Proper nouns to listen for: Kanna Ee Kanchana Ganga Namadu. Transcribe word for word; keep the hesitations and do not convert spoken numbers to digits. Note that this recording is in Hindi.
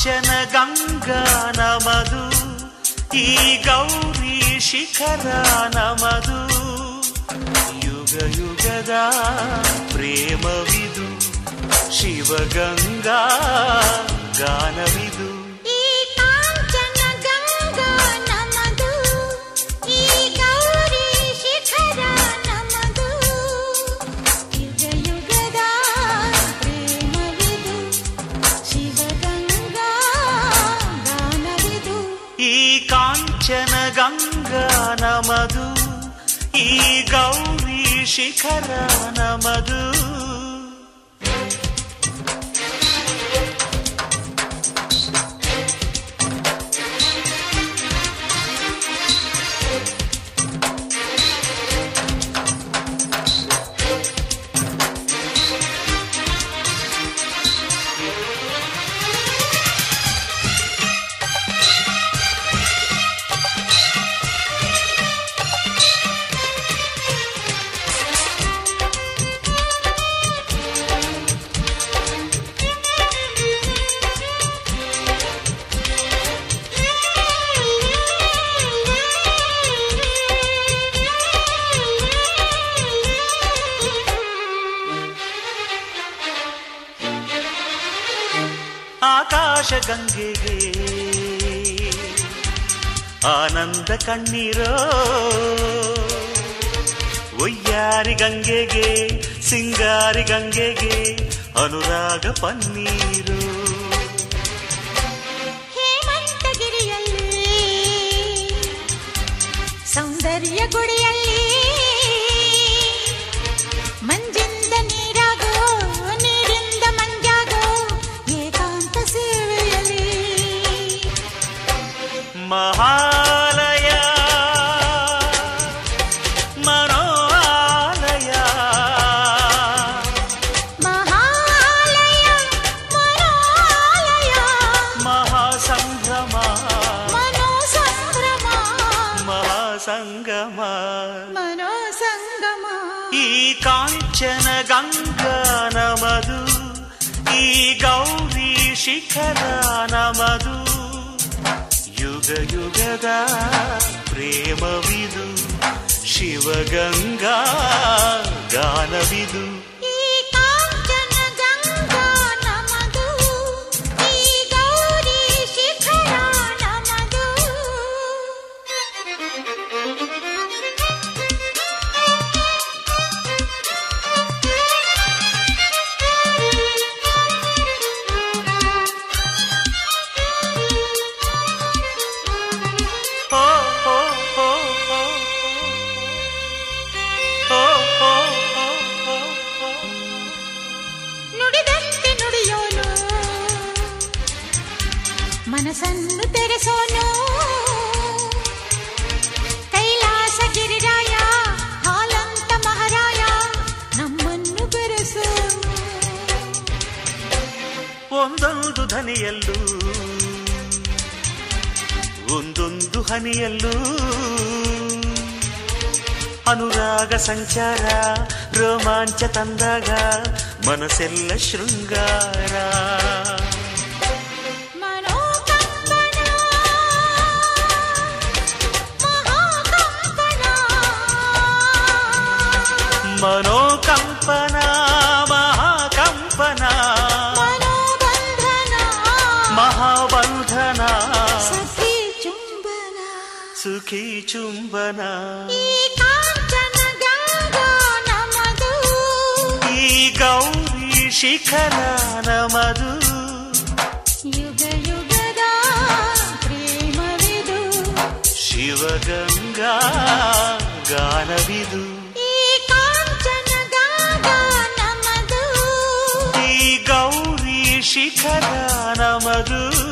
कांचन गंगा नमदु ई गौरी शिखर नमदु युग युगद प्रेमविदु शिव गंगा गानविदु कांचन गंगा नमदु ई गौरी शिखर नमदु आकाश गंगे आनंद कण्णीरो उय्यारी गंगे सिंगारी गंगे अनुराग पन्नीरो हेमंतगिरियल्ली सौंदर्य गुडियल्ली महालय मनोहालय महालय मनोहालय महासंगम मनोसंगम महासंगम मनोसंगम ई कांचन गंगा नमदु ई गौरी शिखर नमदु युग युगद प्रेमविदु शिव गंगा गानविदु मनसन्नु तेरेसोनु कैलास गिरिराय हालंत महाराय नम्मन्नु बेरेसोनु ओंदोंदु धनियल्लू ओंदोंदु हनियल्लू अनुराग संचार रोमांच तंदाग मनसेल्ल शृंगार मनोकंपना महाकंपना मनोबंधना महाबंधना सुखी चुंबना सुखी चुंबना ई कांचन गंगा नमदु ई गौरी शिखर नमदु युग युगद प्रेमविदु शिव गंगा गानविदु शिखर नमदु।